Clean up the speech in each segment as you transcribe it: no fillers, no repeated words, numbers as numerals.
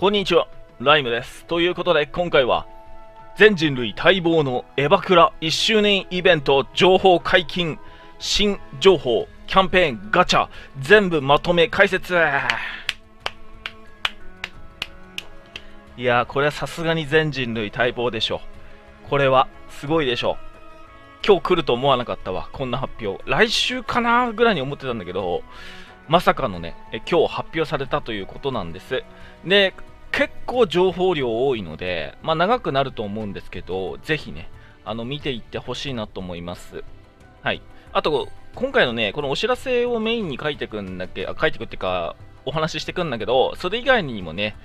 こんにちは、ライムです。ということで今回は全人類待望のエバクラ1周年イベント情報解禁、新情報、キャンペーン、ガチャ、全部まとめ解説。いやー、これはさすがに全人類待望でしょ。これはすごいでしょ。今日来ると思わなかったわ、こんな発表。来週かなぐらいに思ってたんだけど、まさかのね、今日発表されたということなんです。で、結構情報量多いので、まあ長くなると思うんですけど、ぜひね、見ていってほしいなと思います。はい。あと、今回のね、このお知らせをメインに書いてくっていうか、お話ししてくんだけど、それ以外にもね、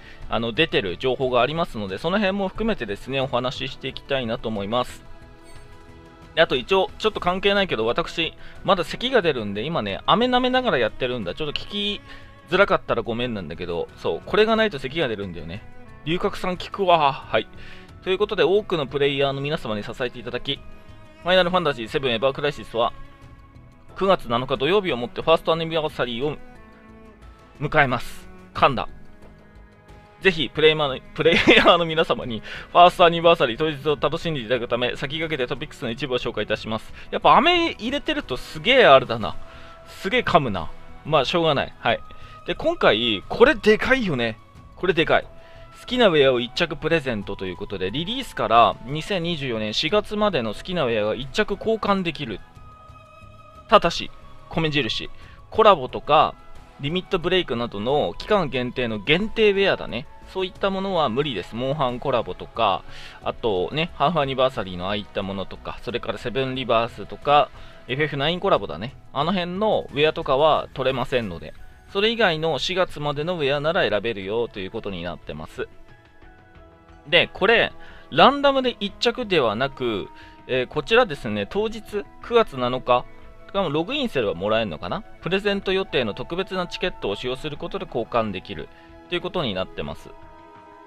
出てる情報がありますので、その辺も含めてですね、お話ししていきたいなと思います。あと一応、ちょっと関係ないけど、私、まだ咳が出るんで、今ね、飴舐めながらやってるんだ。ちょっと聞きづらかったらごめんなんだけど、そう、これがないと咳が出るんだよね。龍角散効くわ。はい。ということで、多くのプレイヤーの皆様に支えていただき、ファイナルファンタジー7エヴァークライシスは、9月7日土曜日をもってファーストアニバーサリーを迎えます。噛んだ。ぜひプレイヤーの皆様にファーストアニバーサリー当日を楽しんでいただくため、先駆けてトピックスの一部を紹介いたします。やっぱ飴入れてるとすげえあれだな。すげえ噛むな。まあしょうがない。はい。で、今回、これでかいよね。これでかい。好きなウェアを1着プレゼントということで、リリースから2024年4月までの好きなウェアが1着交換できる。ただし、米印、コラボとか、リミットブレイクなどの期間限定の限定ウェアだね。そういったものは無理です。モンハンコラボとか、あとね、ハーフアニバーサリーのああいったものとか、それからセブンリバースとか、FF9 コラボだね。あの辺のウェアとかは取れませんので、それ以外の4月までのウェアなら選べるよということになってます。で、これ、ランダムで1着ではなく、こちらですね、当日9月7日、ログインすればもらえるのかな？プレゼント予定の特別なチケットを使用することで交換できるということになってます。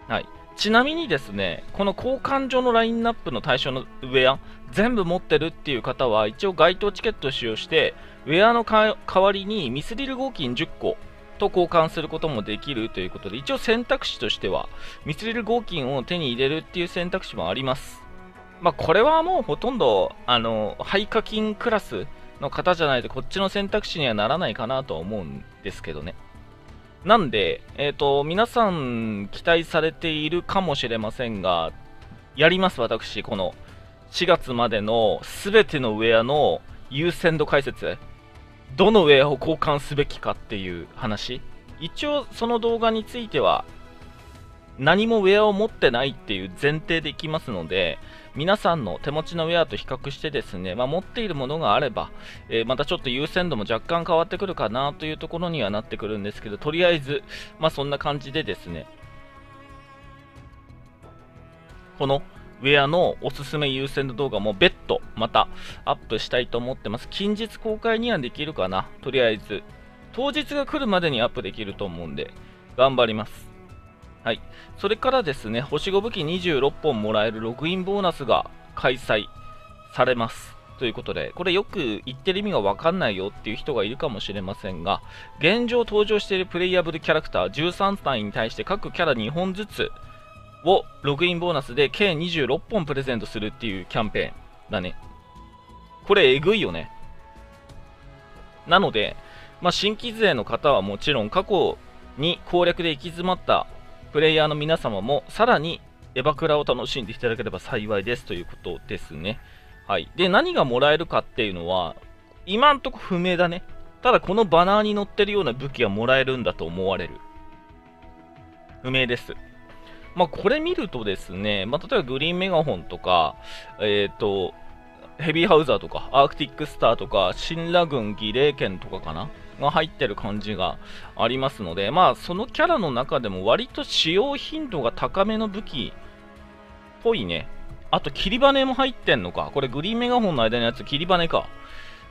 はい。ちなみにですね、この交換所のラインナップの対象のウェア、全部持ってるっていう方は、一応該当チケットを使用して、ウェアの代わりにミスリル合金10個と交換することもできるということで、一応選択肢としては、ミスリル合金を手に入れるっていう選択肢もあります。まあ、これはもうほとんど、廃課金クラスの方じゃないとこっちの選択肢にはならないかなとは思うんですけどね。なんで、皆さん期待されているかもしれませんが、やります、私。この4月までの全てのウェアの優先度解説、どのウェアを交換すべきかっていう話、一応その動画については何もウェアを持ってないっていう前提でいきますので、皆さんの手持ちのウェアと比較してですね、まあ、持っているものがあれば、またちょっと優先度も若干変わってくるかなというところにはなってくるんですけど、とりあえず、まあ、そんな感じでですね、このウェアのおすすめ優先度動画も別途またアップしたいと思ってます。近日公開にはできるかな、とりあえず。当日が来るまでにアップできると思うんで、頑張ります。はい、それからですね、星5武器26本もらえるログインボーナスが開催されますということで、これよく言ってる意味が分かんないよっていう人がいるかもしれませんが、現状登場しているプレイアブルキャラクター13体に対して各キャラ2本ずつをログインボーナスで計26本プレゼントするっていうキャンペーンだね。これえぐいよね。なので、まあ、新規勢の方はもちろん、過去に攻略で行き詰まったプレイヤーの皆様もさらにエバクラを楽しんでいただければ幸いですということですね。はい。で、何がもらえるかっていうのは今んとこ不明だね。ただこのバナーに載ってるような武器がもらえるんだと思われる。不明です。まあこれ見るとですね、まあ、例えばグリーンメガホンとか、ヘビーハウザーとか、アークティックスターとか、神羅軍儀礼剣とかかなが入ってる感じがありますので、まあそのキャラの中でも割と使用頻度が高めの武器っぽいね。あと、切りバネも入ってんのか。これグリーンメガホンの間のやつ、切りバネか。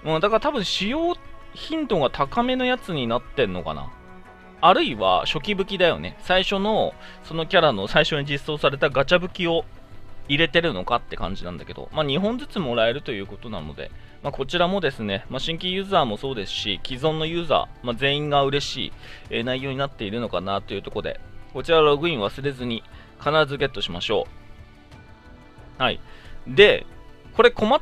うん、だから多分使用頻度が高めのやつになってんのかな。あるいは初期武器だよね。最初の、そのキャラの最初に実装されたガチャ武器を入れてるのかって感じなんだけど、まあ、2本ずつもらえるということなので、まあ、こちらもですね、まあ、新規ユーザーもそうですし、既存のユーザー、まあ、全員が嬉しい内容になっているのかなというところで、こちらログイン忘れずに必ずゲットしましょう。はい。で、これ困っ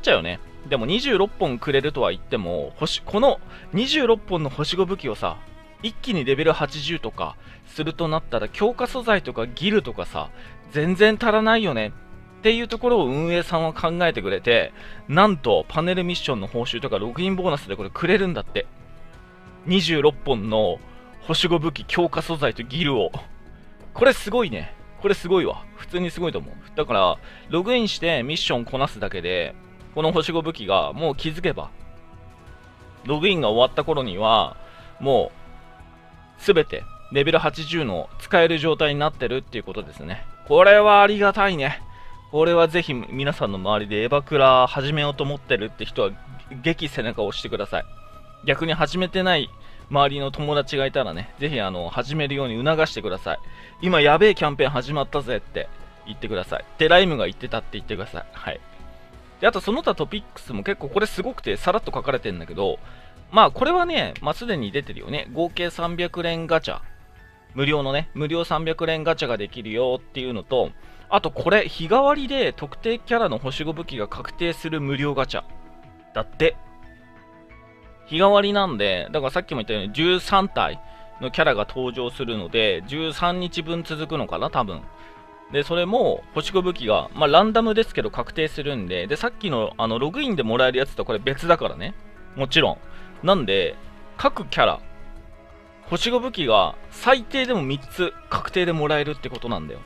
ちゃうよね。でも26本くれるとは言っても、この26本の星5武器をさ、一気にレベル80とかするとなったら、強化素材とかギルとかさ、全然足らないよねっていうところを運営さんは考えてくれて、なんとパネルミッションの報酬とかログインボーナスでこれくれるんだって。26本の星5武器、強化素材とギルを。これすごいね。これすごいわ。普通にすごいと思う。だからログインしてミッションこなすだけで、この星5武器がもう気づけばログインが終わった頃にはもうすべてレベル80の使える状態になってるっていうことですね。これはありがたいね。これはぜひ皆さんの周りでエバクラ始めようと思ってるって人は激背中を押してください。逆に始めてない周りの友達がいたらね、ぜひ始めるように促してください。今やべえキャンペーン始まったぜって言ってください。で、ライムが言ってたって言ってください。はい。で、あとその他トピックスも結構これすごくてさらっと書かれてるんだけど、まあこれはね、まあすでに出てるよね。合計300連ガチャ。無料のね、無料300連ガチャができるよっていうのと、あとこれ、日替わりで特定キャラの星5武器が確定する無料ガチャ。だって。日替わりなんで、だからさっきも言ったように13体のキャラが登場するので、13日分続くのかな、多分。で、それも、星5武器が、まあ、ランダムですけど確定するんで、で、さっきの、ログインでもらえるやつとこれ別だからね。もちろん。なんで、各キャラ、星5武器が最低でも3つ確定でもらえるってことなんだよ。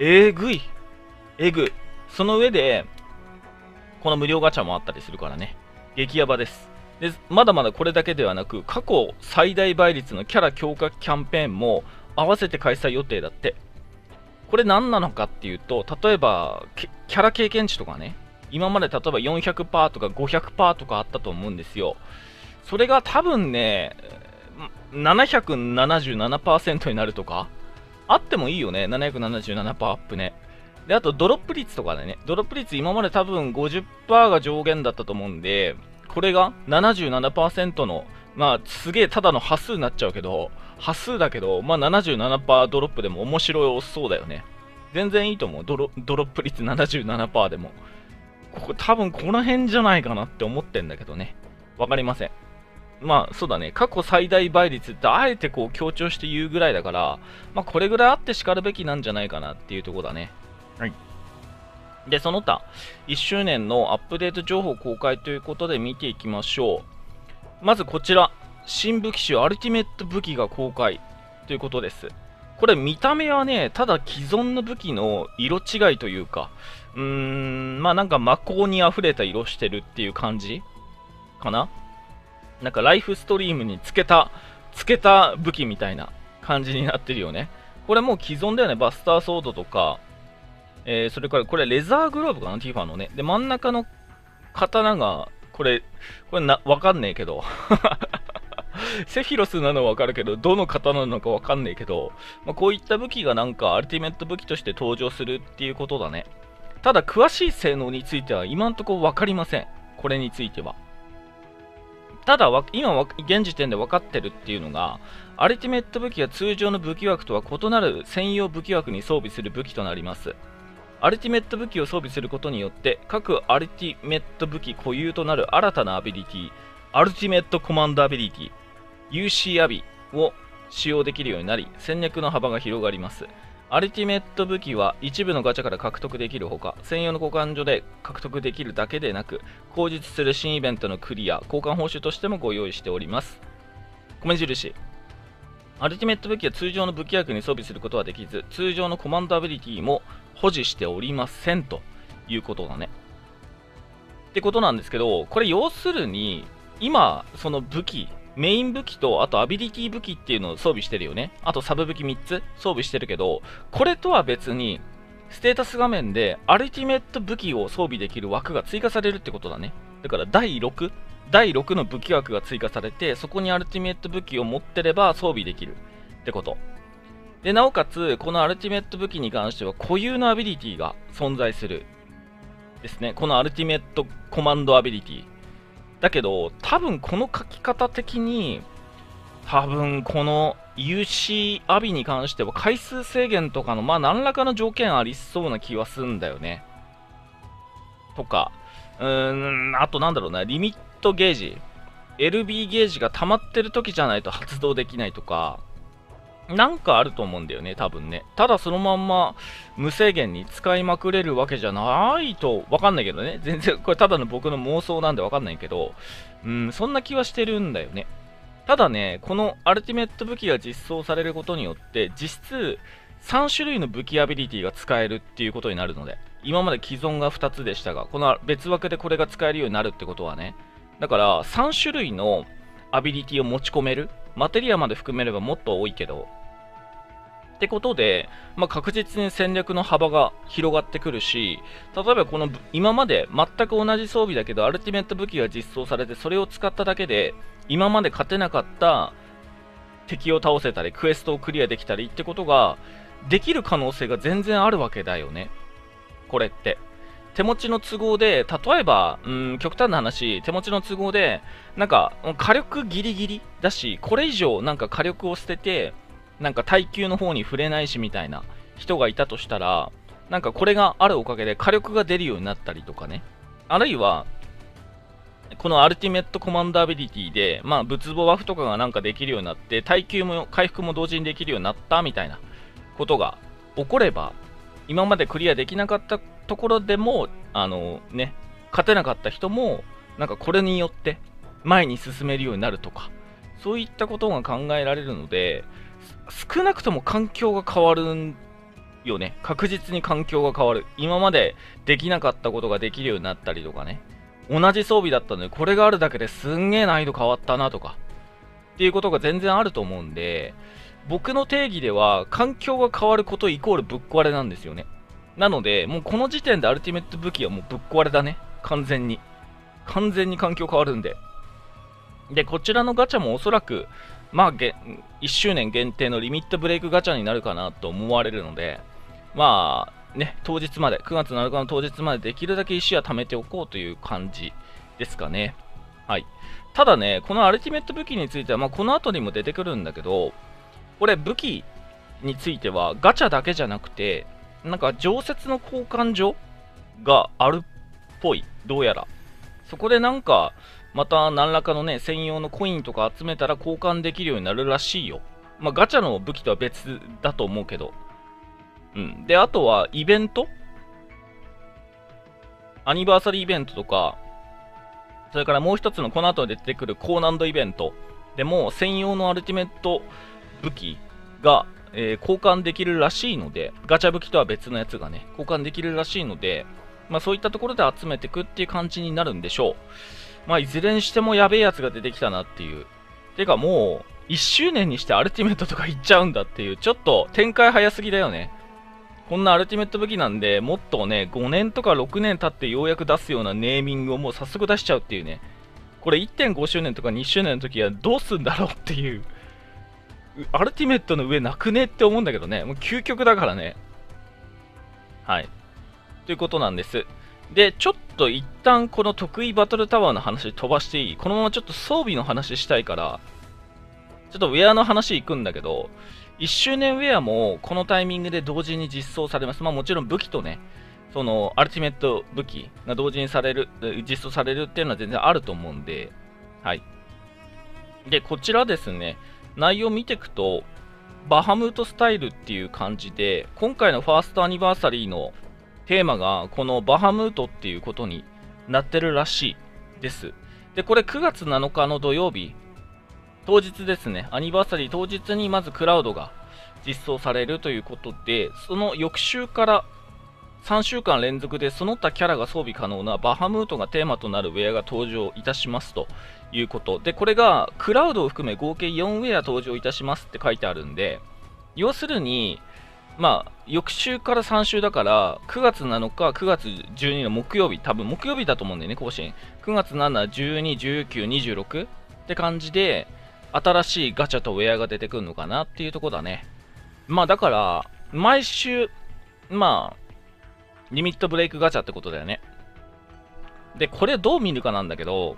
えぐい。えぐい。その上で、この無料ガチャもあったりするからね。激ヤバです。で、まだまだこれだけではなく、過去最大倍率のキャラ強化キャンペーンも合わせて開催予定だって。これ何なのかっていうと、例えば、キャラ経験値とかね、今まで例えば 400% とか 500% とかあったと思うんですよ。それが多分ね、777% になるとか、あってもいいよね、777% アップね。で、あとドロップ率とかでね、ドロップ率今まで多分 50% が上限だったと思うんで、これが 77% の、まあすげえただの端数になっちゃうけど、端数だけど、まあ 77% ドロップでも面白そうだよね。全然いいと思う、ドロップ率 77% でも。ここ多分この辺じゃないかなって思ってんだけどね。わかりません。まあそうだね、過去最大倍率ってあえてこう強調して言うぐらいだから、まあこれぐらいあってしかるべきなんじゃないかなっていうところだね。はい。で、その他、1周年のアップデート情報公開ということで見ていきましょう。まずこちら、新武器種アルティメット武器が公開ということです。これ見た目はね、ただ既存の武器の色違いというか、まあなんか魔法に溢れた色してるっていう感じかな。なんかライフストリームにつけた武器みたいな感じになってるよね。これもう既存だよね、バスターソードとか、それからこれレザーグローブかな、ティファのね。で、真ん中の刀が、これわかんねえけど。セフィロスなのはわかるけど、どの刀なのかわかんねえけど、まあ、こういった武器がなんかアルティメット武器として登場するっていうことだね。ただ、詳しい性能については今んとこわかりません。これについては。ただ、今、現時点で分かってるっていうのが、アルティメット武器は通常の武器枠とは異なる専用武器枠に装備する武器となります。アルティメット武器を装備することによって、各アルティメット武器固有となる新たなアビリティ、アルティメットコマンドアビリティ、UC アビを使用できるようになり、戦略の幅が広がります。アルティメット武器は一部のガチャから獲得できるほか、専用の交換所で獲得できるだけでなく、後日する新イベントのクリア、交換報酬としてもご用意しております。米印。アルティメット武器は通常の武器枠に装備することはできず、通常のコマンドアビリティも保持しておりませんということだね。ってことなんですけど、これ要するに、今、その武器、メイン武器とあとアビリティ武器っていうのを装備してるよね。あとサブ武器3つ装備してるけど、これとは別に、ステータス画面でアルティメット武器を装備できる枠が追加されるってことだね。だから第6の武器枠が追加されて、そこにアルティメット武器を持ってれば装備できるってこと。で、なおかつ、このアルティメット武器に関しては固有のアビリティが存在する。ですね。このアルティメットコマンドアビリティ。だけど、多分この書き方的に、多分この UC アビに関しては回数制限とかの、まあ、何らかの条件ありそうな気はすんだよね。とか、あとなんだろうな、リミットゲージ、LB ゲージが溜まってる時じゃないと発動できないとか、なんかあると思うんだよね、多分ね。ただそのまんま無制限に使いまくれるわけじゃないと、わかんないけどね。全然、これただの僕の妄想なんでわかんないけど、そんな気はしてるんだよね。ただね、このアルティメット武器が実装されることによって、実質3種類の武器アビリティが使えるっていうことになるので、今まで既存が2つでしたが、この別枠でこれが使えるようになるってことはね、だから3種類のアビリティを持ち込める。マテリアまで含めればもっと多いけど、ってことで、まあ、確実に戦略の幅が広がってくるし、例えばこの今まで全く同じ装備だけどアルティメット武器が実装されて、それを使っただけで今まで勝てなかった敵を倒せたりクエストをクリアできたりってことができる可能性が全然あるわけだよね。これって手持ちの都合で、例えば極端な話、手持ちの都合でなんか火力ギリギリだし、これ以上なんか火力を捨ててなんか耐久の方に触れないしみたいな人がいたとしたら、なんかこれがあるおかげで火力が出るようになったりとかね。あるいはこのアルティメットコマンドアビリティで、まあ仏壺ワフとかがなんかできるようになって、耐久も回復も同時にできるようになったみたいなことが起これば、今までクリアできなかったところでもね、勝てなかった人もなんかこれによって前に進めるようになるとか、そういったことが考えられるので、少なくとも環境が変わるよね。確実に環境が変わる。今までできなかったことができるようになったりとかね。同じ装備だったのでこれがあるだけですんげえ難易度変わったなとかっていうことが全然あると思うんで、僕の定義では環境が変わることイコールぶっ壊れなんですよね。なのでもうこの時点でアルティメット武器はもうぶっ壊れだね。完全に。完全に環境変わるんで。で、こちらのガチャもおそらくまあ、1周年限定のリミットブレイクガチャになるかなと思われるので、まあね、当日まで、9月7日の当日までできるだけ石は貯めておこうという感じですかね。はい。ただね、このアルティメット武器については、まあ、この後にも出てくるんだけど、これ武器についてはガチャだけじゃなくて、なんか常設の交換所があるっぽい、どうやら。そこでなんか、また何らかのね、専用のコインとか集めたら交換できるようになるらしいよ。まあガチャの武器とは別だと思うけど。うん。で、あとはイベント？アニバーサリーイベントとか、それからもう一つのこの後出てくる高難度イベントでも専用のアルティメット武器が、交換できるらしいので、ガチャ武器とは別のやつがね、交換できるらしいので、まあそういったところで集めていくっていう感じになるんでしょう。まあ、いずれにしてもやべえやつが出てきたなっていう。てかもう、1周年にしてアルティメットとかいっちゃうんだっていう、ちょっと展開早すぎだよね。こんなアルティメット武器なんで、もっとね、5年とか6年経ってようやく出すようなネーミングをもう早速出しちゃうっていうね。これ 1.5 周年とか2周年の時はどうすんだろうっていう。アルティメットの上なくねって思うんだけどね。もう究極だからね。はい。ということなんです。で、ちょっと一旦この得意バトルタワーの話飛ばしていい？このままちょっと装備の話したいから、ちょっとウェアの話行くんだけど、1周年ウェアもこのタイミングで同時に実装されます。まあもちろん武器とね、そのアルティメット武器が同時にされる、実装されるっていうのは全然あると思うんで、はい。で、こちらですね、内容見ていくと、バハムートスタイルっていう感じで、今回のファーストアニバーサリーのテーマがこのバハムートっていうことになってるらしいです。で、これ9月7日の土曜日、当日ですね、アニバーサリー当日にまずクラウドが実装されるということで、その翌週から3週間連続でその他キャラが装備可能なバハムートがテーマとなるウェアが登場いたしますということで、これがクラウドを含め合計4ウェア登場いたしますって書いてあるんで、要するに、まあ、翌週から3週だから、9月7日、9月12日の木曜日、多分木曜日だと思うんだよね、更新。9月7、12、19、26って感じで、新しいガチャとウェアが出てくるのかなっていうとこだね。まあ、だから、毎週、まあ、リミットブレイクガチャってことだよね。で、これどう見るかなんだけど、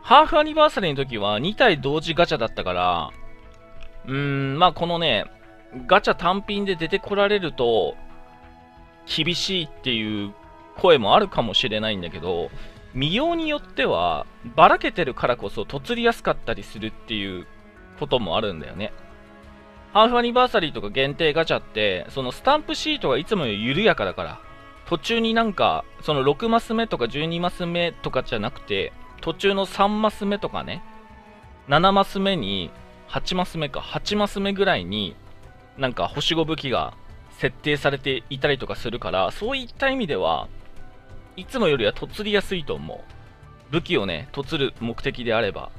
ハーフアニバーサリーの時は2体同時ガチャだったから、まあこのね、ガチャ単品で出てこられると、厳しいっていう声もあるかもしれないんだけど、見ようによっては、ばらけてるからこそ、とつりやすかったりするっていうこともあるんだよね。ハーフアニバーサリーとか限定ガチャって、そのスタンプシートがいつもより緩やかだから、途中になんか、その6マス目とか12マス目とかじゃなくて、途中の3マス目とかね、7マス目に、8マス目か、8マス目ぐらいに、なんか星5武器が設定されていたりとかするから、そういった意味では、いつもよりはとつりやすいと思う。武器をね、とつる目的であれば。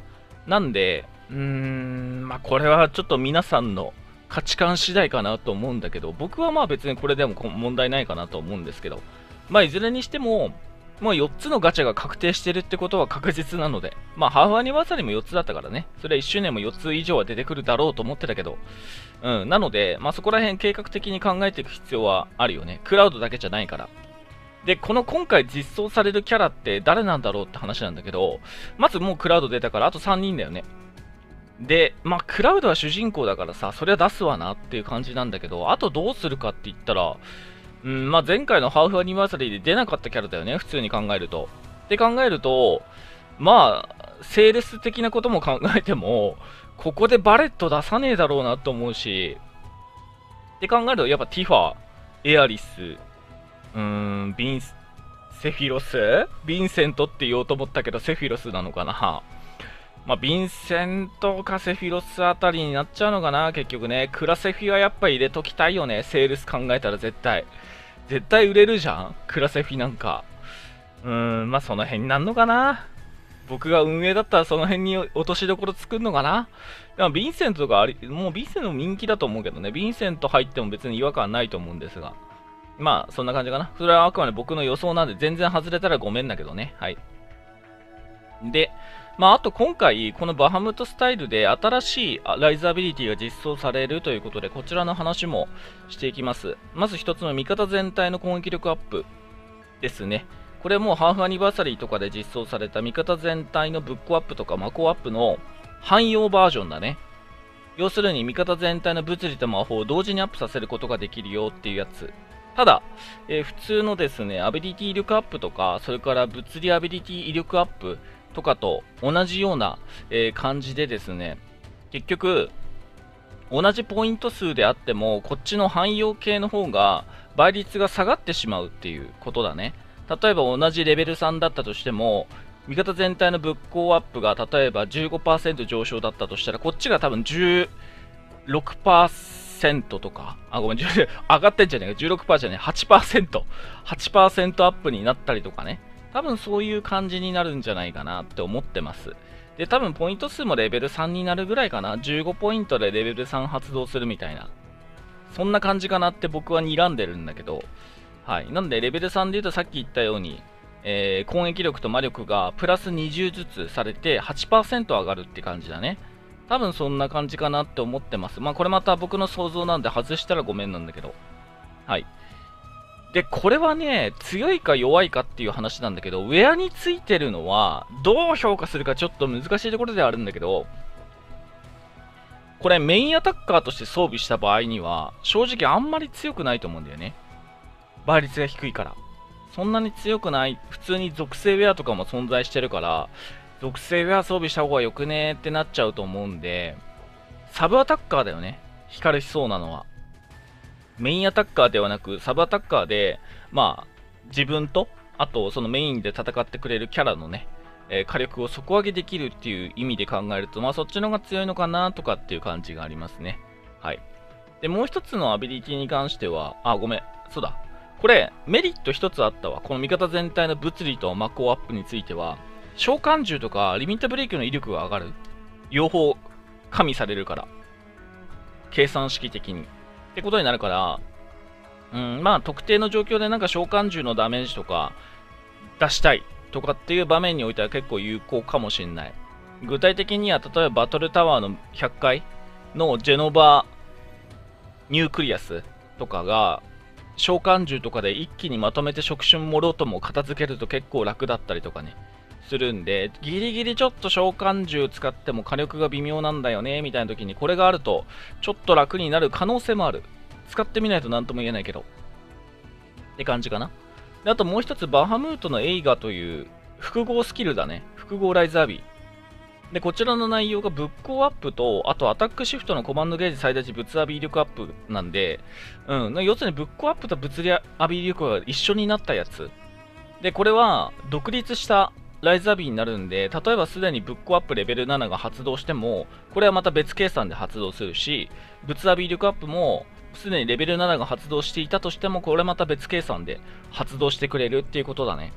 なんで、まあこれはちょっと皆さんの価値観次第かなと思うんだけど、僕はまあ別にこれでも問題ないかなと思うんですけど、まあいずれにしても、もう4つのガチャが確定してるってことは確実なので、まあハーフアニバーサリーも4つだったからね、それは1周年も4つ以上は出てくるだろうと思ってたけど、なので、まあそこら辺計画的に考えていく必要はあるよね。クラウドだけじゃないから。で、この今回実装されるキャラって誰なんだろうって話なんだけど、まずもうクラウド出たからあと3人だよね。で、まあクラウドは主人公だからさ、そりゃ出すわなっていう感じなんだけど、あとどうするかって言ったら、まあ前回のハーフアニバーサリーで出なかったキャラだよね、普通に考えると。って考えると、まあ、セールス的なことも考えても、ここでバレット出さねえだろうなと思うし、って考えると、やっぱティファ、エアリス、ヴィンセントって言おうと思ったけど、セフィロスなのかな。まあ、ヴィンセントかセフィロスあたりになっちゃうのかな、結局ね。クラセフィはやっぱ入れときたいよね、セールス考えたら絶対。絶対売れるじゃん、クラセフィなんか。まあその辺になるのかな。僕が運営だったらその辺に落としどころ作るのかな。でもヴィンセントとかもうヴィンセントも人気だと思うけどね、ヴィンセント入っても別に違和感ないと思うんですが。まあそんな感じかな。それはあくまで僕の予想なんで全然外れたらごめんだけどね。はい。で、まあ、あと今回、このバハムトスタイルで新しいライズアビリティが実装されるということで、こちらの話もしていきます。まず1つ目、味方全体の攻撃力アップですね。これもハーフアニバーサリーとかで実装された味方全体のブッコアップとかマコアップの汎用バージョンだね。要するに味方全体の物理と魔法を同時にアップさせることができるよっていうやつ。ただ、普通のですね、アビリティ威力アップとか、それから物理アビリティ威力アップ、とかと同じような感じでですね、結局同じポイント数であってもこっちの汎用系の方が倍率が下がってしまうっていうことだね。例えば同じレベル3だったとしても味方全体の物攻アップが例えば 15% 上昇だったとしたらこっちが多分 16% とか、あ、ごめん、上がってんじゃねえか、16% じゃねえ、8% アップになったりとかね。多分そういう感じになるんじゃないかなって思ってます。で、多分ポイント数もレベル3になるぐらいかな。15ポイントでレベル3発動するみたいな。そんな感じかなって僕は睨んでるんだけど。はい。なんでレベル3で言うとさっき言ったように、攻撃力と魔力がプラス20ずつされて 8% 上がるって感じだね。多分そんな感じかなって思ってます。まあこれまた僕の想像なんで外したらごめんなんだけど。はい。で、これはね、強いか弱いかっていう話なんだけど、ウェアについてるのは、どう評価するかちょっと難しいところではあるんだけど、これメインアタッカーとして装備した場合には、正直あんまり強くないと思うんだよね。倍率が低いから。そんなに強くない。普通に属性ウェアとかも存在してるから、属性ウェア装備した方がよくねーってなっちゃうと思うんで、サブアタッカーだよね。光るしそうなのは。メインアタッカーではなくサブアタッカーで、まあ、自分とあとそのメインで戦ってくれるキャラのね、火力を底上げできるっていう意味で考えると、まあ、そっちの方が強いのかなとかっていう感じがありますね。はい。で、もう一つのアビリティに関しては、あ、ごめん、そうだ。これ、メリット一つあったわ。この味方全体の物理と魔法アップについては、召喚獣とかリミットブレーキの威力が上がる。両方加味されるから。計算式的に。ってことになるから、まあ特定の状況でなんか召喚獣のダメージとか出したいとかっていう場面においては結構有効かもしれない。具体的には例えばバトルタワーの100階のジェノバニュークリアスとかが召喚獣とかで一気にまとめて触手もろとも片付けると結構楽だったりとかね。するんで、ギリギリちょっと召喚獣使っても火力が微妙なんだよねみたいな時にこれがあるとちょっと楽になる可能性もある。使ってみないと何とも言えないけどって感じかな。であともう一つ、バハムートのエイガという複合スキルだね。複合ライザービーで、こちらの内容がぶっこうアップと、あとアタックシフトのコマンドゲージ最大値物アビー力アップなんで、要するにぶっこうアップと物理アビー力が一緒になったやつで、これは独立したライザービーになるんで、例えばすでにぶっこうアップレベル7が発動しても、これはまた別計算で発動するし、物アビー力アップもすでにレベル7が発動していたとしても、これまた別計算で発動してくれるっていうことだね。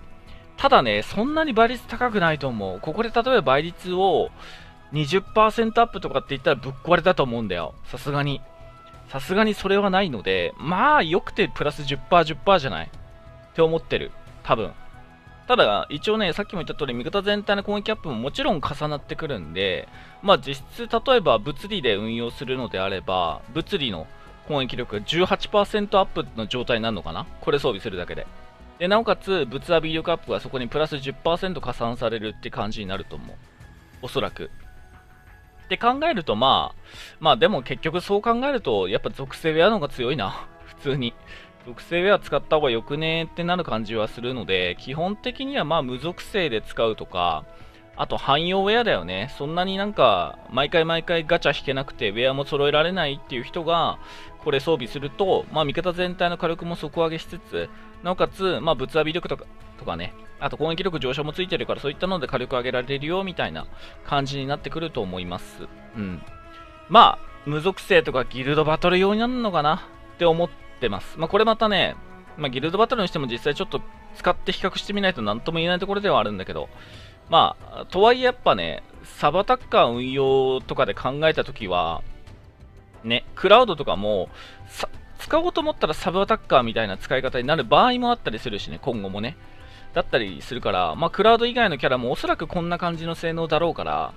ただね、そんなに倍率高くないと思う。ここで例えば倍率を 20% アップとかって言ったらぶっ壊れたと思うんだよ。さすがに。さすがにそれはないので、まあ、よくてプラス 10%10% じゃないって思ってる。多分。ただ、一応ね、さっきも言った通り、味方全体の攻撃アップももちろん重なってくるんで、まあ実質、例えば物理で運用するのであれば、物理の攻撃力が 18% アップの状態になるのかな、これ装備するだけで。でなおかつ、物アビー力アップがそこにプラス 10% 加算されるって感じになると思う。おそらく。って考えると、まあでも結局そう考えると、やっぱ属性ウェアの方が強いな。普通に。属性ウェア使った方がよくねーってなる感じはするので、基本的にはまあ無属性で使うとか、あと汎用ウェアだよね。そんなになんか毎回ガチャ引けなくてウェアも揃えられないっていう人がこれ装備すると、まあ味方全体の火力も底上げしつつ、なおかつまあ物アビ力とかね、あと攻撃力上昇もついてるから、そういったので火力上げられるよみたいな感じになってくると思います。まあ無属性とかギルドバトル用になるのかなって思ってます。まあこれまたね、ギルドバトルにしても実際ちょっと使って比較してみないと何とも言えないところではあるんだけど、まあ、とはいえやっぱね、サブアタッカー運用とかで考えたときは、ね、クラウドとかも、使おうと思ったらサブアタッカーみたいな使い方になる場合もあったりするしね、今後もね。だったりするから、まあ、クラウド以外のキャラもおそらくこんな感じの性能だろうから、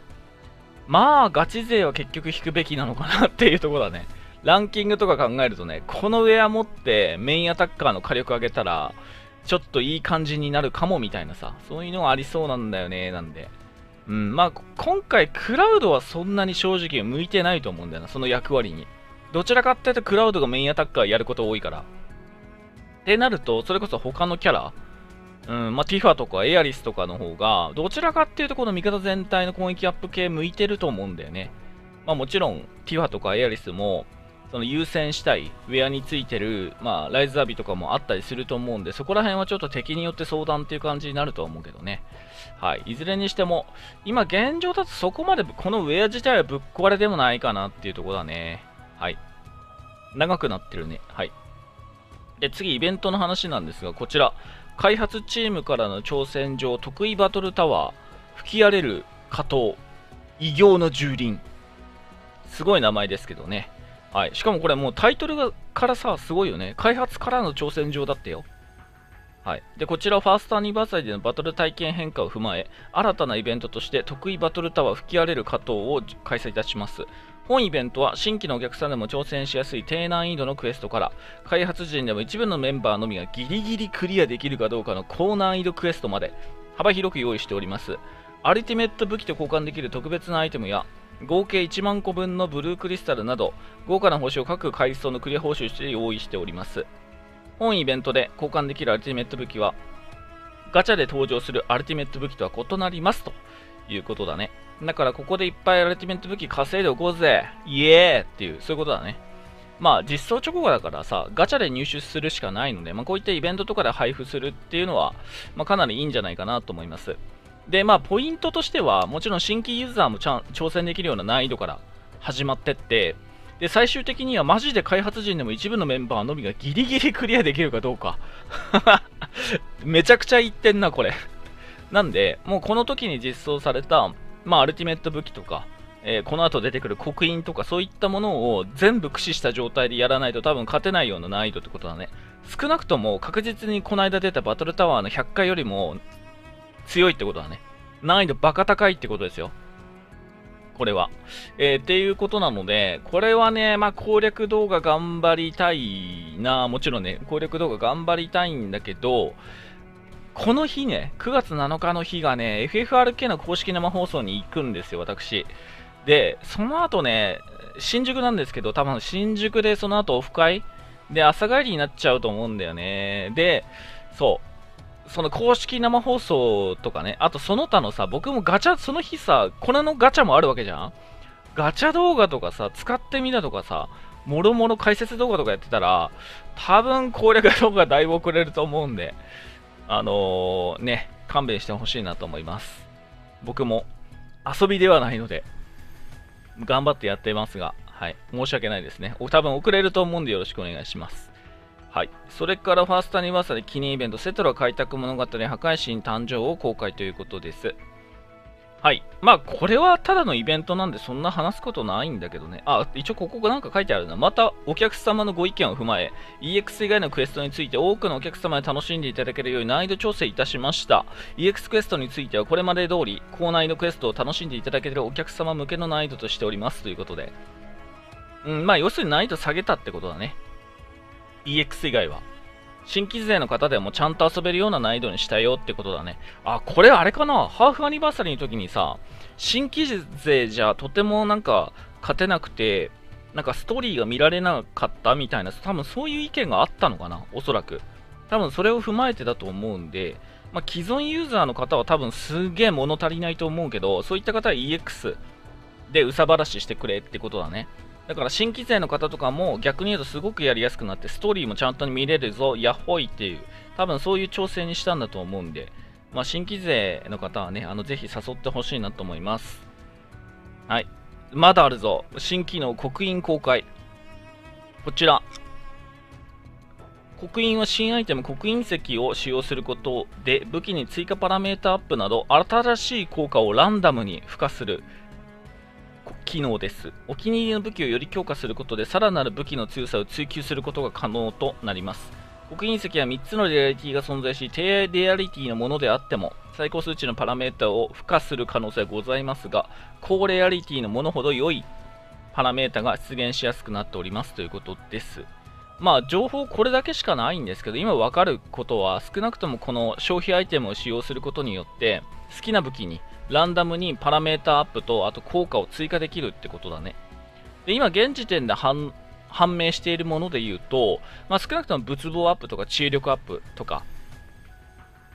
まあ、ガチ勢は結局引くべきなのかなっていうところだね。ランキングとか考えるとね、このウェア持ってメインアタッカーの火力上げたら、ちょっといい感じになるかもみたいなさ、そういうのがありそうなんだよね。なんで、まあ今回クラウドはそんなに正直向いてないと思うんだよな、その役割に。どちらかっていうとクラウドがメインアタッカーやること多いから。ってなると、それこそ他のキャラ、まあティファとかエアリスとかの方が、どちらかっていうとこの味方全体の攻撃アップ系向いてると思うんだよね。まあもちろんティファとかエアリスも、その優先したいウェアについてる、まあ、ライズアビとかもあったりすると思うんで、そこら辺はちょっと敵によって相談っていう感じになるとは思うけどね。はい。いずれにしても、今現状だとそこまでこのウェア自体はぶっ壊れでもないかなっていうところだね。はい。長くなってるね。はい。で、次、イベントの話なんですが、こちら。開発チームからの挑戦状、得意バトルタワー、吹き荒れる火塔、異形の蹂躙。すごい名前ですけどね。はい、しかもこれもうタイトルからさ、すごいよね。開発からの挑戦状だってよ。はい、でこちらファーストアニバーサリーでのバトル体験変化を踏まえ、新たなイベントとして得意バトルタワー吹き荒れる火塔を開催いたします。本イベントは新規のお客さんでも挑戦しやすい低難易度のクエストから、開発陣でも一部のメンバーのみがギリギリクリアできるかどうかの高難易度クエストまで幅広く用意しております。アルティメット武器と交換できる特別なアイテムや、合計1万個分のブルークリスタルなど豪華な報酬を各階層のクリア報酬として用意しております。本イベントで交換できるアルティメット武器はガチャで登場するアルティメット武器とは異なりますということだね。だからここでいっぱいアルティメット武器稼いでおこうぜイエーっていう、そういうことだね。まあ実装直後だからさ、ガチャで入手するしかないので、まあ、こういったイベントとかで配布するっていうのは、まあ、かなりいいんじゃないかなと思います。で、まあ、ポイントとしては、もちろん新規ユーザーも挑戦できるような難易度から始まってって、で、最終的にはマジで開発陣でも一部のメンバーのみがギリギリクリアできるかどうか。めちゃくちゃ言ってんな、これ。なんで、もうこの時に実装された、まあ、アルティメット武器とか、この後出てくる刻印とか、そういったものを全部駆使した状態でやらないと多分勝てないような難易度ってことだね。少なくとも確実にこの間出たバトルタワーの100回よりも、強いってことだね。難易度バカ高いってことですよ。これは。っていうことなので、これはね、まあ攻略動画頑張りたいな。もちろんね、攻略動画頑張りたいんだけど、この日ね、9月7日の日がね、FFRK の公式生放送に行くんですよ、私。で、その後ね、新宿なんですけど、多分新宿でその後オフ会で朝帰りになっちゃうと思うんだよね。で、そう、その公式生放送とかね、あとその他のさ、僕もガチャ、その日さ、粉のガチャもあるわけじゃん。ガチャ動画とかさ、使ってみたとかさ、もろもろ解説動画とかやってたら、多分攻略動画だいぶ遅れると思うんで、ね、勘弁してほしいなと思います。僕も遊びではないので、頑張ってやってますが、はい、申し訳ないですね。多分遅れると思うんでよろしくお願いします。はい、それからファーストアニバーサリー記念イベント、セトラ開拓物語破壊神誕生を公開ということです。はい。まあ、これはただのイベントなんで、そんな話すことないんだけどね。あ、一応ここなんか書いてあるな。また、お客様のご意見を踏まえ、EX 以外のクエストについて多くのお客様に楽しんでいただけるように難易度調整いたしました。EX クエストについてはこれまで通り、校内のクエストを楽しんでいただけるお客様向けの難易度としておりますということで。まあ、要するに難易度下げたってことだね。EX 以外は。新規勢の方でもちゃんと遊べるような難易度にしたよってことだね。あ、これあれかな、ハーフアニバーサリーの時にさ、新規勢じゃとてもなんか勝てなくて、なんかストーリーが見られなかったみたいな、多分そういう意見があったのかな、おそらく。多分それを踏まえてだと思うんで、まあ、既存ユーザーの方は多分すげえ物足りないと思うけど、そういった方は EX で憂さ晴らししてくれってことだね。だから新規勢の方とかも逆に言うとすごくやりやすくなってストーリーもちゃんと見れるぞ、やっほいっていう、多分そういう調整にしたんだと思うんで、まあ、新規勢の方はね、ぜひ誘ってほしいなと思います。はい。まだあるぞ。新機能刻印公開。こちら。刻印は新アイテム刻印石を使用することで武器に追加パラメータアップなど新しい効果をランダムに付加する機能です。お気に入りの武器をより強化することでさらなる武器の強さを追求することが可能となります。刻印石は3つのレアリティが存在し、低レアリティのものであっても最高数値のパラメータを付加する可能性はございますが、高レアリティのものほど良いパラメータが出現しやすくなっておりますということです。まあ情報これだけしかないんですけど、今分かることは少なくともこの消費アイテムを使用することによって好きな武器にランダムにパラメータアップとあと効果を追加できるってことだね。で、今現時点で判明しているもので言うと、まあ、少なくとも物防アップとか治癒力アップとか、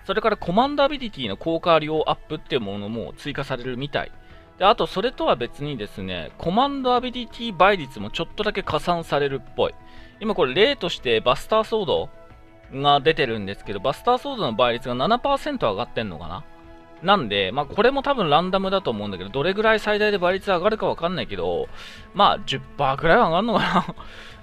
それからコマンドアビリティの効果量アップっていうものも追加されるみたいで、あとそれとは別にですね、コマンドアビリティ倍率もちょっとだけ加算されるっぽい。今これ例としてバスターソードが出てるんですけど、バスターソードの倍率が 7% 上がってんのかな。なんで、まあ、これも多分ランダムだと思うんだけど、どれぐらい最大で倍率上がるかわかんないけど、まあ 10% くらいは上がるのかな。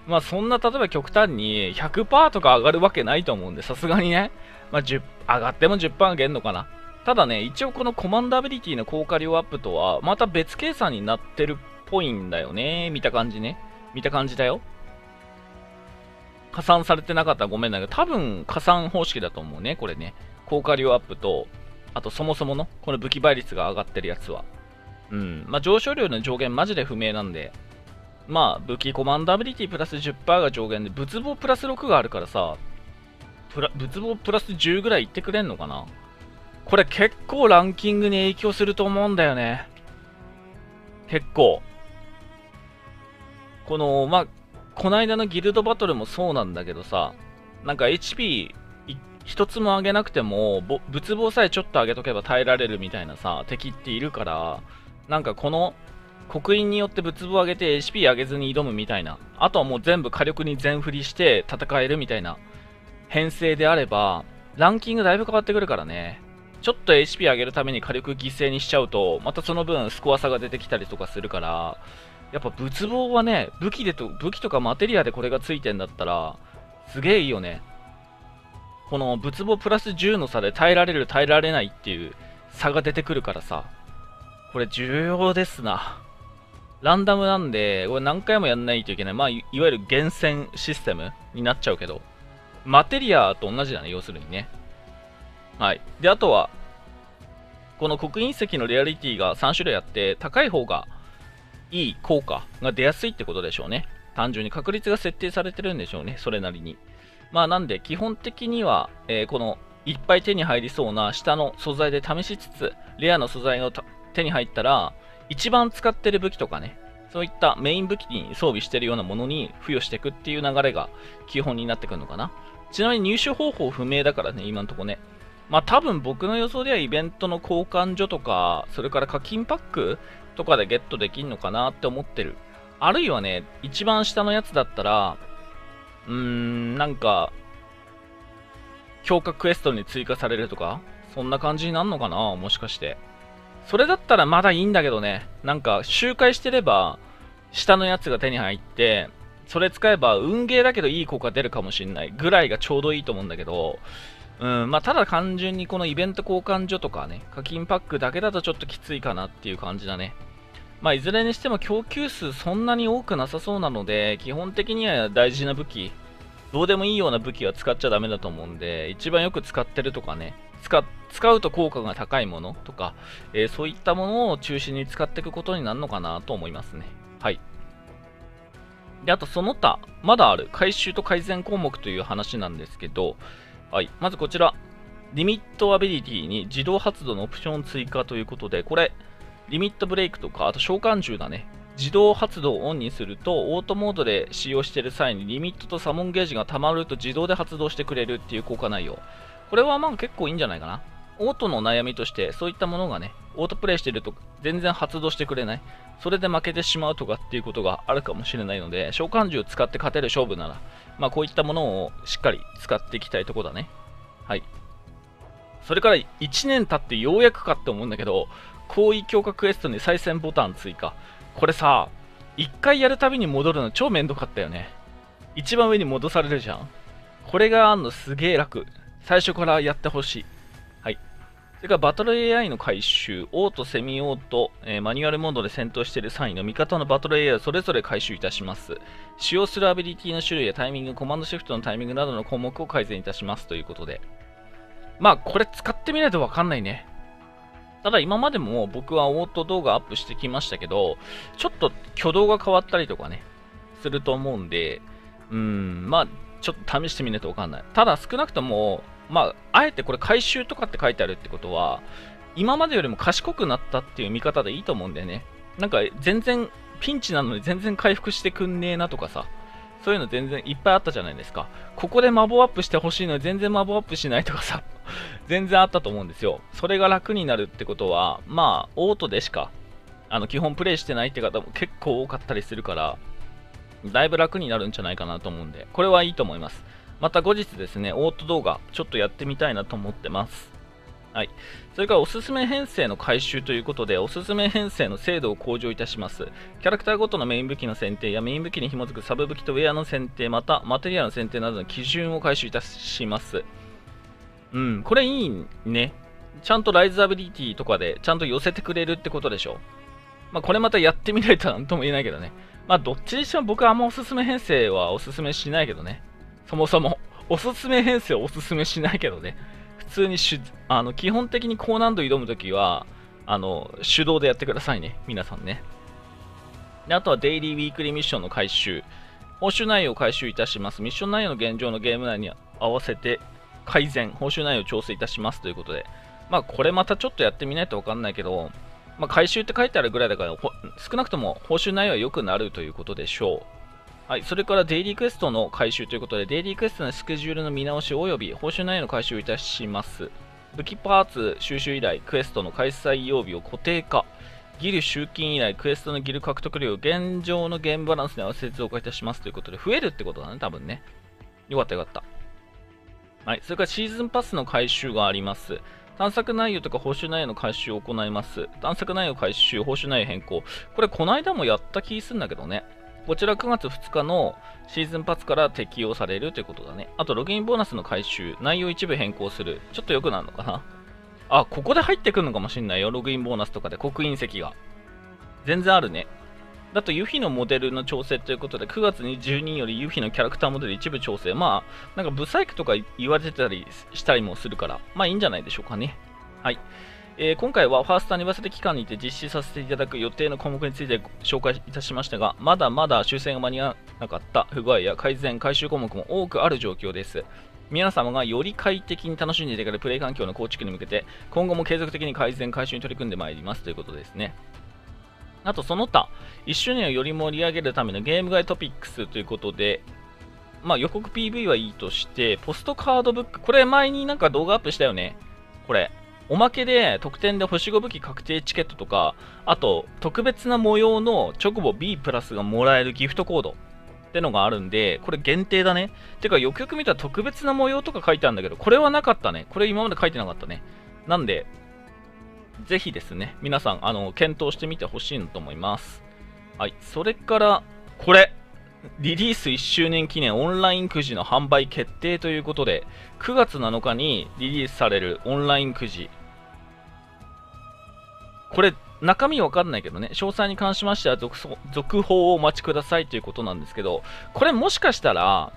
まあそんな、例えば極端に 100% とか上がるわけないと思うんで、さすがにね、まあ、上がっても 10% 上げるのかな。ただね、一応このコマンドアビリティの効果量アップとはまた別計算になってるっぽいんだよね。見た感じね。見た感じだよ。加算されてなかったらごめんだけど、多分加算方式だと思うね、これね。効果量アップと、あとそもそものこの武器倍率が上がってるやつは。まあ上昇量の上限マジで不明なんで、まあ武器コマンドアビリティプラス 10% が上限で、仏棒プラス6があるからさ、仏棒プラス10ぐらいいってくれんのかな。これ結構ランキングに影響すると思うんだよね。結構。この、まあ、こないだのギルドバトルもそうなんだけどさ、なんか HP 一つも上げなくても、仏棒さえちょっと上げとけば耐えられるみたいなさ、敵っているから、なんかこの刻印によって仏棒上げて HP 上げずに挑むみたいな、あとはもう全部火力に全振りして戦えるみたいな編成であれば、ランキングだいぶ変わってくるからね。ちょっと HP 上げるために火力犠牲にしちゃうと、またその分スコア差が出てきたりとかするから、やっぱ仏棒はね、武器とかマテリアでこれがついてんだったら、すげえいいよね。この仏棒プラス10の差で耐えられる、耐えられないっていう差が出てくるからさ、これ重要ですな。ランダムなんで、これ何回もやんないといけない。まあ、いわゆる厳選システムになっちゃうけど、マテリアと同じだね、要するにね。はい、であとは、この刻印石のレアリティが3種類あって、高い方がいい効果が出やすいってことでしょうね。単純に確率が設定されてるんでしょうね、それなりに。まあ、なんで、基本的には、このいっぱい手に入りそうな下の素材で試しつつ、レアの素材の手に入ったら、一番使ってる武器とかね、そういったメイン武器に装備してるようなものに付与していくっていう流れが基本になってくるのかな。ちなみに入手方法不明だからね、今のとこね。まあ多分僕の予想ではイベントの交換所とか、それから課金パックとかでゲットできんのかなって思ってる。あるいはね、一番下のやつだったら、なんか、強化クエストに追加されるとか、そんな感じになるのかな、もしかして。それだったらまだいいんだけどね、なんか周回してれば、下のやつが手に入って、それ使えば運ゲーだけどいい効果出るかもしんないぐらいがちょうどいいと思うんだけど、まあただ単純にこのイベント交換所とかね、課金パックだけだとちょっときついかなっていう感じだね。まあいずれにしても供給数そんなに多くなさそうなので、基本的には大事な武器、どうでもいいような武器は使っちゃダメだと思うんで、一番よく使ってるとかね、使うと効果が高いものとか、そういったものを中心に使っていくことになるのかなと思いますね。はい。で、あとその他、まだある回収と改善項目という話なんですけど、はい、まずこちら、リミットアビリティに自動発動のオプション追加ということで、これ、リミットブレイクとか、あと召喚獣だね。自動発動をオンにすると、オートモードで使用している際にリミットとサモンゲージが溜まると自動で発動してくれるっていう効果内容。これはまあ結構いいんじゃないかな。オートの悩みとして、そういったものがね、オートプレイしてると全然発動してくれない。それで負けてしまうとかっていうことがあるかもしれないので、召喚獣を使って勝てる勝負なら、まあこういったものをしっかり使っていきたいところだね。はい。それから1年経ってようやくかって思うんだけど、高位強化クエストに再戦ボタン追加。これさ、1回やるたびに戻るの超めんどかったよね。一番上に戻されるじゃん。これがあんのすげえ楽。最初からやってほしい。それからバトル AI の回収、オート、セミオート、マニュアルモードで戦闘している際の味方のバトル AI をそれぞれ回収いたします。使用するアビリティの種類やタイミング、コマンドシフトのタイミングなどの項目を改善いたしますということで。まあ、これ使ってみないとわかんないね。ただ今までも僕はオート動画アップしてきましたけど、ちょっと挙動が変わったりとかね、すると思うんで、まあ、ちょっと試してみないとわかんない。ただ少なくとも、まあ、あえてこれ回収とかって書いてあるってことは、今までよりも賢くなったっていう見方でいいと思うんだよね。なんか全然ピンチなのに全然回復してくんねえなとかさ、そういうの全然いっぱいあったじゃないですか。ここでマボアップしてほしいのに全然マボアップしないとかさ、全然あったと思うんですよ。それが楽になるってことは、まあオートでしか基本プレイしてないって方も結構多かったりするから、だいぶ楽になるんじゃないかなと思うんで、これはいいと思います。また後日ですね、オート動画、ちょっとやってみたいなと思ってます。はい。それからおすすめ編成の回収ということで、おすすめ編成の精度を向上いたします。キャラクターごとのメイン武器の選定やメイン武器に紐づくサブ武器とウェアの選定、またマテリアの選定などの基準を回収いたします。これいいね。ちゃんとライズアビリティとかでちゃんと寄せてくれるってことでしょ。まあこれまたやってみないとなんとも言えないけどね。まあどっちにしても僕はあんまおすすめ編成はおすすめしないけどね。そもそも、おすすめ編成をおすすめしないけどね。普通に基本的に高難度挑むときは、手動でやってくださいね。皆さんね。で、あとはデイリー・ウィークリーミッションの回収。報酬内容を回収いたします。ミッション内容の現状のゲーム内に合わせて改善、報酬内容を調整いたしますということで。まあ、これまたちょっとやってみないとわかんないけど、まあ、回収って書いてあるぐらいだから、少なくとも報酬内容は良くなるということでしょう。はい、それからデイリークエストの回収ということで、デイリークエストのスケジュールの見直し及び報酬内容の回収をいたします。武器パーツ収集以来、クエストの開催曜日を固定化。ギル集金以来、クエストのギル獲得量を現状のゲームバランスに合わせて増加いたしますということで、増えるってことだね、多分ね。よかったよかった。はい、それからシーズンパスの回収があります。探索内容とか報酬内容の回収を行います。探索内容回収、報酬内容変更。これ、この間もやった気するんだけどね。こちら9月2日のシーズンパスから適用されるということだね。あと、ログインボーナスの回収、内容一部変更する。ちょっと良くなるのかな。あ、ここで入ってくるのかもしんないよ。ログインボーナスとかで刻印石が。全然あるね。だと、ユフィのモデルの調整ということで、9月12日よりユフィのキャラクターモデル一部調整。まあ、なんかブサイクとか言われてたりしたりもするから、まあいいんじゃないでしょうかね。はい。今回はファーストアニバーサリー期間にて実施させていただく予定の項目について紹介いたしましたが、まだまだ修正が間に合わなかった不具合や改善、回収項目も多くある状況です。皆様がより快適に楽しんでいただけるプレイ環境の構築に向けて、今後も継続的に改善、改修に取り組んでまいりますということですね。あと、その他、1周年をより盛り上げるためのゲーム外トピックスということで、まあ、予告 PV はいいとして、ポストカードブック、これ前になんか動画アップしたよね。これ、おまけで特典で星5武器確定チケットとか、あと、特別な模様のチョコボ B プラスがもらえるギフトコードってのがあるんで、これ限定だね。てか、よくよく見たら特別な模様とか書いてあるんだけど、これはなかったね。これ今まで書いてなかったね。なんで、ぜひですね、皆さん、検討してみてほしいなと思います。はい、それから、これリリース1周年記念オンラインくじの販売決定ということで、9月7日にリリースされるオンラインくじ。これ、中身わかんないけどね、詳細に関しましては 続報をお待ちくださいということなんですけど、これもしかしたら、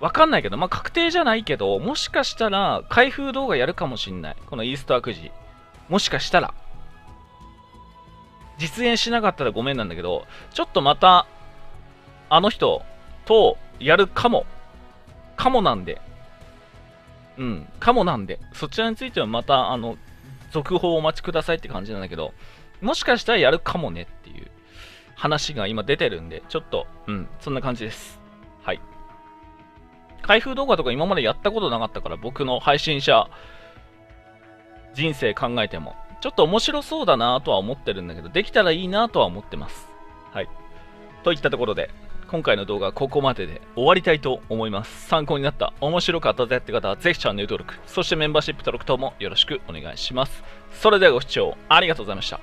わかんないけど、まあ、確定じゃないけど、もしかしたら開封動画やるかもしんない。このイースターくじ。もしかしたら。実現しなかったらごめんなんだけど、ちょっとまた、あの人とやるかも。かもなんで。うん、かもなんで。そちらについてはまた、続報をお待ちくださいって感じなんだけど、もしかしたらやるかもねっていう話が今出てるんで、ちょっと、うん、そんな感じです。はい。開封動画とか今までやったことなかったから、僕の配信者人生考えても、ちょっと面白そうだなとは思ってるんだけど、できたらいいなとは思ってます。はい。といったところで、今回の動画はここまでで終わりたいと思います。参考になった、面白かったぜって方はぜひチャンネル登録、そしてメンバーシップ登録等もよろしくお願いします。それではご視聴ありがとうございました。